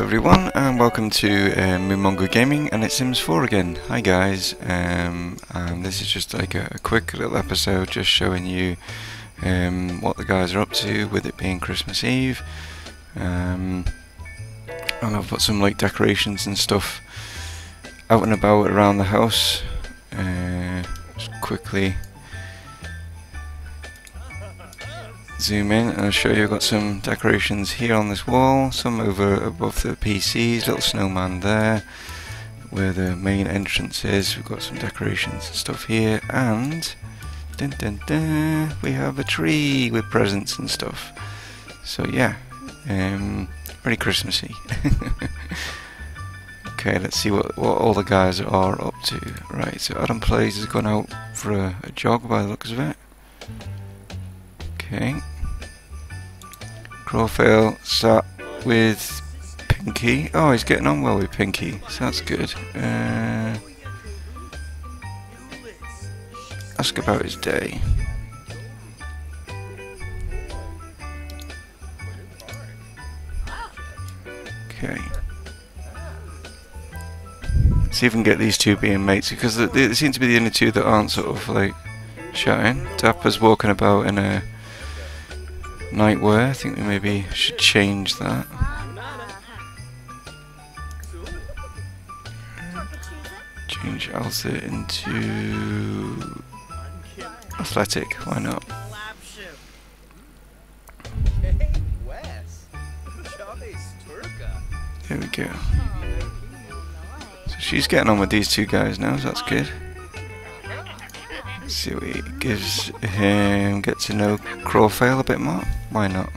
Hello everyone and welcome to Mumongu Gaming and it's Sims 4 again. Hi guys, and this is just like a quick little episode just showing you what the guys are up to with it being Christmas Eve. And I've put some like decorations and stuff out and about around the house. Just quickly zoom in and I'll show you. I've got some decorations here on this wall, some over above the PCs, little snowman there where the main entrance is. We've got some decorations and stuff here, and dun dun dun, we have a tree with presents and stuff. So yeah, pretty Christmassy. Okay, let's see what all the guys are up to. Right, so Adam Plays has gone out for a jog by the looks of it. Okay. Crawfail sat with Pinky. Oh, he's getting on well with Pinky, so that's good. Ask about his day. Okay. See if we can get these two being mates, because they seem to be the only two that aren't sort of like chatting. Dapper's walking about in a nightwear. I think we maybe should change that. Change Elsa into athletic, why not? There we go. So she's getting on with these two guys now, so that's good. Let's see what he gives him. Get to know Crawfail a bit more. Why not?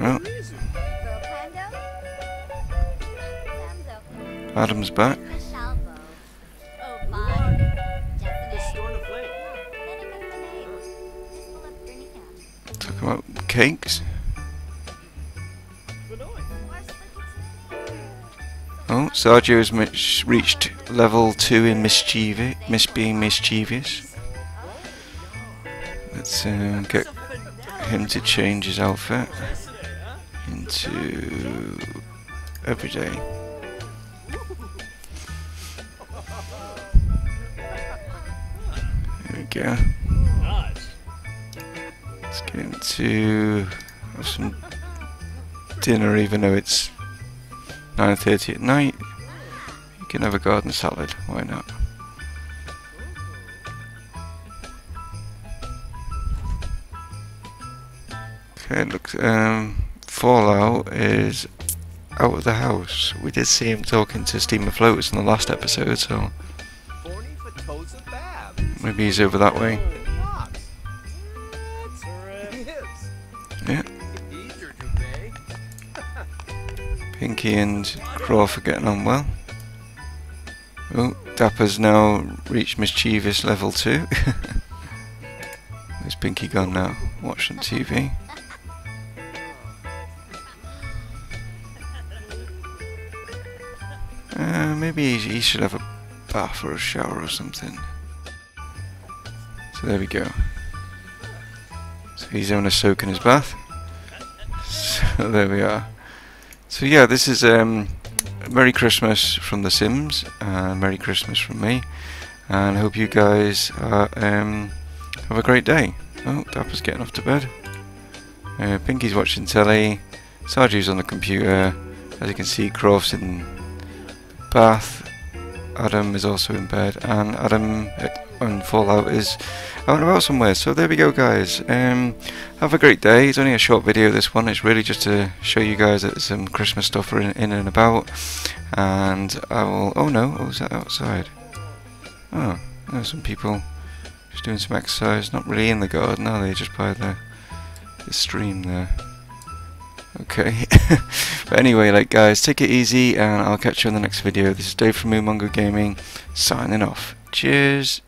Oh. Adam's back. Talking about cakes. Oh, Sergio has reached level 2 in being mischievous. Let's get him to change his outfit into everyday. There we go. Let's get him to have some dinner, even though it's 9:30 at night. You can have a garden salad, why not? Okay, look, Fallout is out of the house. We did see him talking to Steaming Floaters in the last episode, so maybe he's over that way. Yeah. Pinky and Crawf are getting on well. Oh, Dapper's now reached mischievous level 2. Where's Pinky gone now? Watching TV. Maybe he should have a bath or a shower or something. So there we go. So he's having a soak in his bath. So there we are. So yeah, this is Merry Christmas from the Sims, and Merry Christmas from me, and hope you guys have a great day. Oh, Dapper's getting off to bed. Pinky's watching telly, Sarju's on the computer, as you can see Croft's in the bath, Adam is also in bed, and Adam on Fallout is out and about somewhere. So there we go guys, have a great day. It's only a short video this one, it's really just to show you guys that there's some Christmas stuff in and about, and I will, oh no, oh, is that outside? Oh, there's some people just doing some exercise, not really in the garden are they, just by the stream there. Okay, but anyway, like guys, take it easy and I'll catch you in the next video. This is Dave from Mumongu Gaming, signing off. Cheers!